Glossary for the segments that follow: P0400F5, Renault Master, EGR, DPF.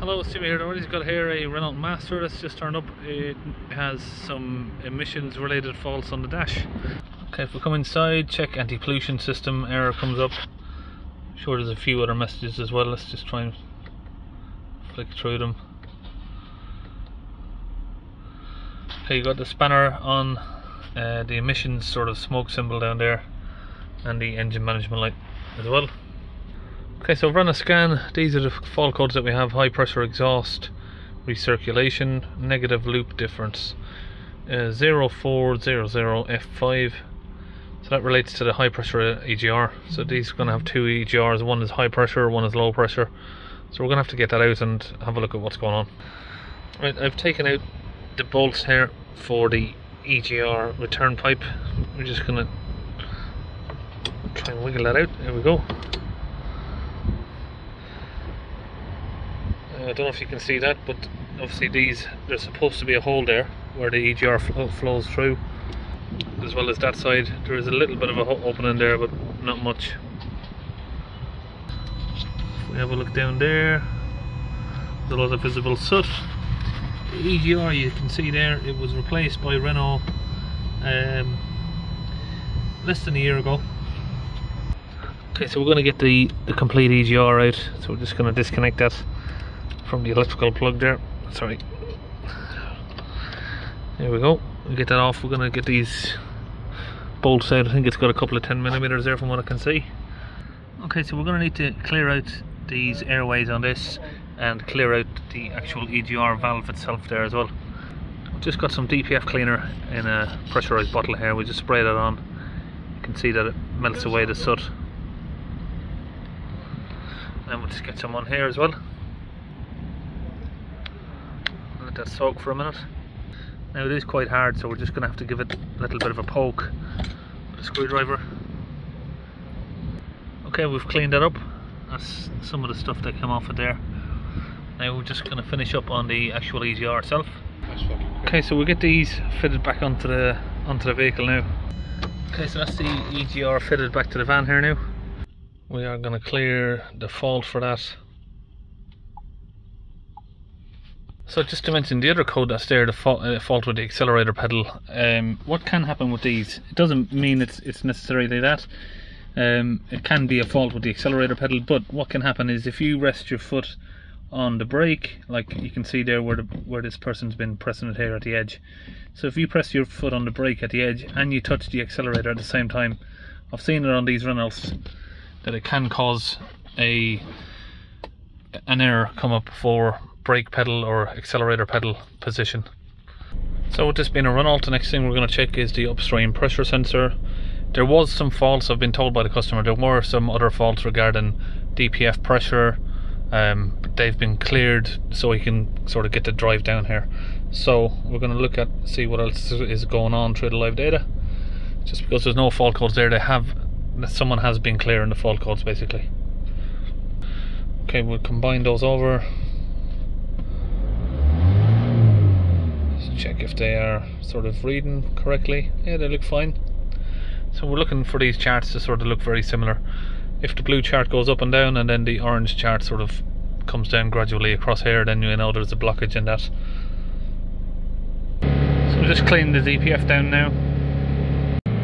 Hello, it's Jimmy here. I've got here a Renault Master that's just turned up. It has some emissions related faults on the dash. Okay, if we come inside, check anti-pollution system, error comes up. I'm sure there's a few other messages as well. Let's just try and flick through them. Okay, you got the spanner on the emissions sort of smoke symbol down there and the engine management light as well. Okay, so I've run a scan. These are the fault codes that we have: high pressure exhaust, recirculation, negative loop difference, 0400F5. So that relates to the high pressure EGR. So these are going to have two EGRs, one is high pressure, one is low pressure. So we're going to have to get that out and have a look at what's going on. Right, I've taken out the bolts here for the EGR return pipe. We're just going to try and wiggle that out. There we go. I don't know if you can see that, but obviously there's supposed to be a hole there where the EGR flows through, as well as that side. There is a little bit of an opening there, but not much. If we have a look down there, there's a lot of visible soot. The EGR, you can see there, it was replaced by Renault less than a year ago. Okay, so we're going to get the complete EGR out, so we're just going to disconnect that from the electrical plug there. Sorry, there we go. We'll get that off. We're gonna get these bolts out. I think it's got a couple of 10mm there from what I can see. Okay, so we're gonna need to clear out these airways on this and clear out the actual EGR valve itself there as well. I've just got some DPF cleaner in a pressurized bottle here. We just spray that on. You can see that it melts away the soot, and we'll just get some on here as well. That soak for a minute. Now it is quite hard, so we're just going to have to give it a little bit of a poke with a screwdriver. Okay, we've cleaned that up. That's some of the stuff that came off of there. Now we're just going to finish up on the actual EGR itself. Okay, so we'll get these fitted back onto the vehicle now. Okay, so that's the EGR fitted back to the van here now. We are going to clear the fault for that. So just to mention the other code that's there, the fault with the accelerator pedal, what can happen with these, it doesn't mean it's necessarily that, it can be a fault with the accelerator pedal, but what can happen is if you rest your foot on the brake, like you can see there where this person's been pressing it here at the edge. So if you press your foot on the brake at the edge and you touch the accelerator at the same time, I've seen it on these Renaults, that it can cause an error come up for brake pedal or accelerator pedal position. So with this being a Renault, the next thing we're going to check is the upstream pressure sensor. There was some faults, I've been told by the customer, there were some other faults regarding DPF pressure. They've been cleared so he can sort of get the drive down here. So we're going to look at, see what else is going on through the live data. Just because there's no fault codes there, someone has been clearing the fault codes basically. Okay, we'll combine those over. Check if they are sort of reading correctly. Yeah, they look fine. So we're looking for these charts to sort of look very similar. If the blue chart goes up and down and then the orange chart sort of comes down gradually across here, then you know there's a blockage in that. So I'm just cleaning the DPF down now.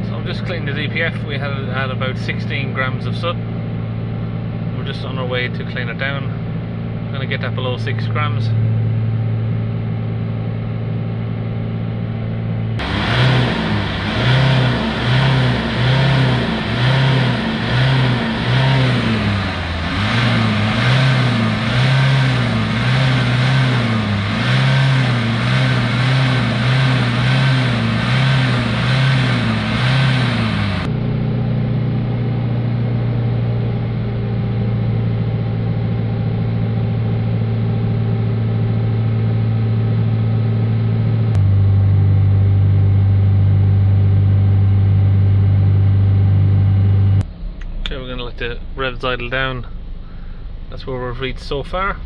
So I'm just cleaning the DPF. We had about 16 grams of soot. We're just on our way to clean it down. I'm going to get that below 6 grams. The revs idle down. That's where we've reached so far.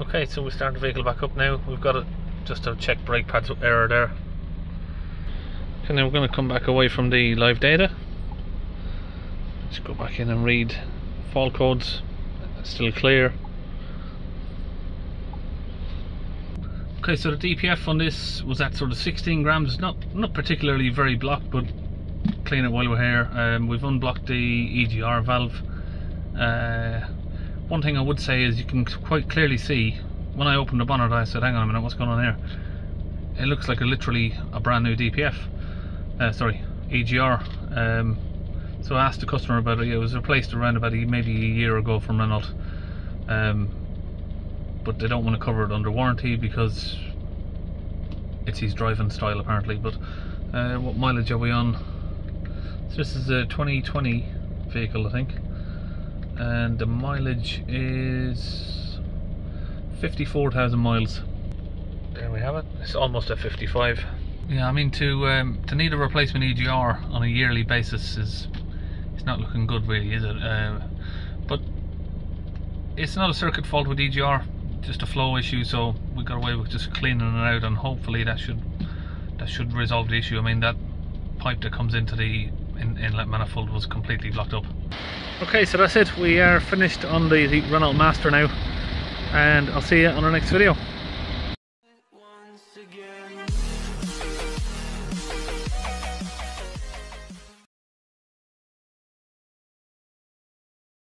Okay, so we start the vehicle back up now. We've got just a check brake pads error there. Okay, now we're going to come back away from the live data. Just go back in and read fault codes. Still clear. Okay, so the DPF on this was at sort of 16 grams. Not particularly very blocked, but clean it while we're here. We've unblocked the EGR valve. One thing I would say is you can quite clearly see when I opened the bonnet, I said, "Hang on a minute, what's going on here?" It looks like literally a brand new DPF. Sorry, EGR. So I asked the customer about it. It was replaced around about maybe a year ago from Renault, but they don't want to cover it under warranty because it's his driving style apparently. But what mileage are we on? So this is a 2020 vehicle, I think, and the mileage is 54,000 miles. There we have it. It's almost at 55. Yeah, I mean to need a replacement EGR on a yearly basis is. It's not looking good really, is it? But it's not a circuit fault with EGR, just a flow issue, so we got away with just cleaning it out, and hopefully that should resolve the issue. I mean, that pipe that comes into the inlet manifold was completely blocked up. Okay, so that's it. We are finished on the Renault Master now, and I'll see you on our next video.